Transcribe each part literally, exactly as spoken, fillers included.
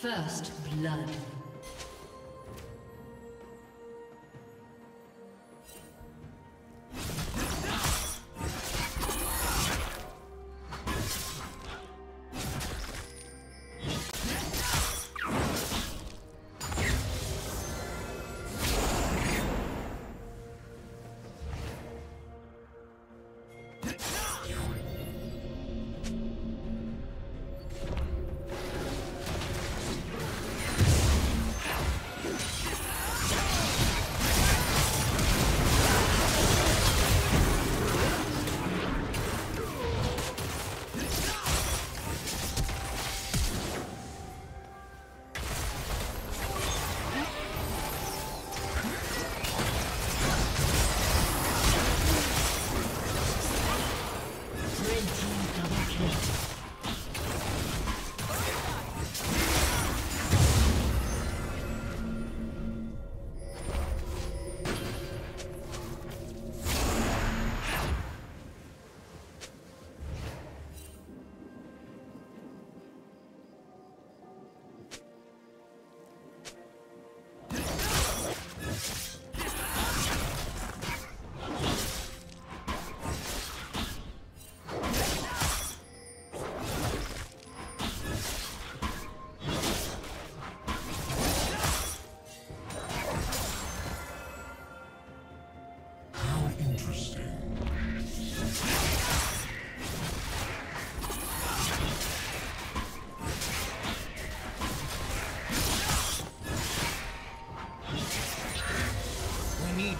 First blood.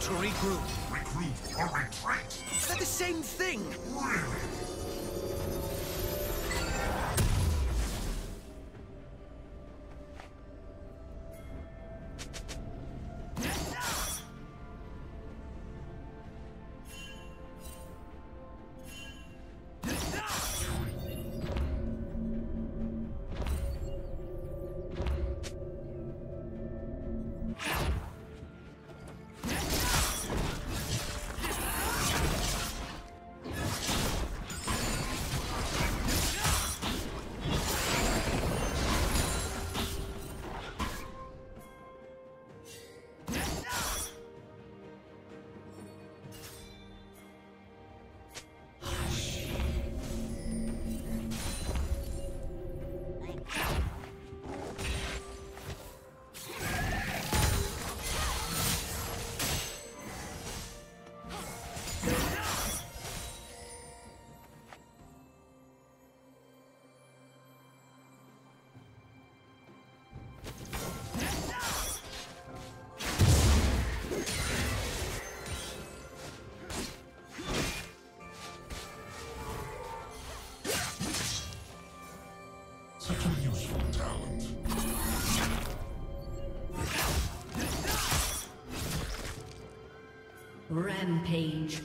To regroup. Regroup or retreat? They're the same thing! Really? Rampage.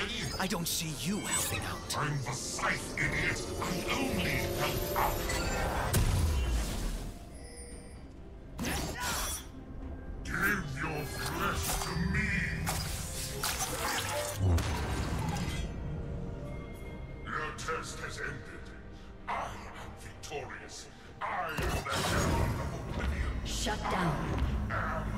already? I don't see you helping out. I'm the scythe, idiot. I only help out. Give your flesh to me. Your test has ended. I am victorious. I am the hell of oblivion. Shut down. I am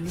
Blue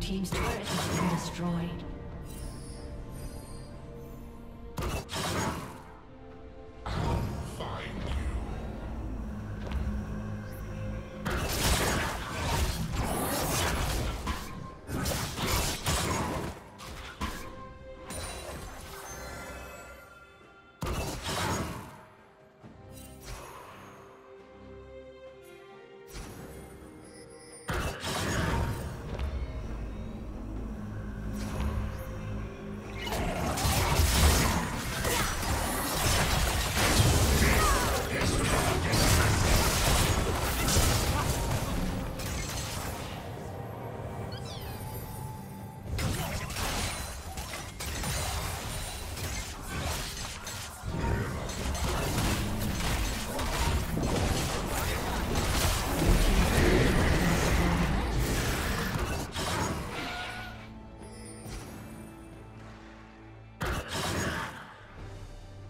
Team's turret has been destroyed. I'll find you.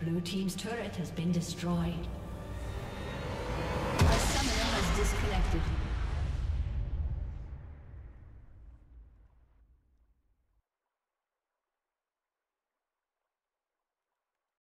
Blue team's turret has been destroyed. A summoner has disconnected.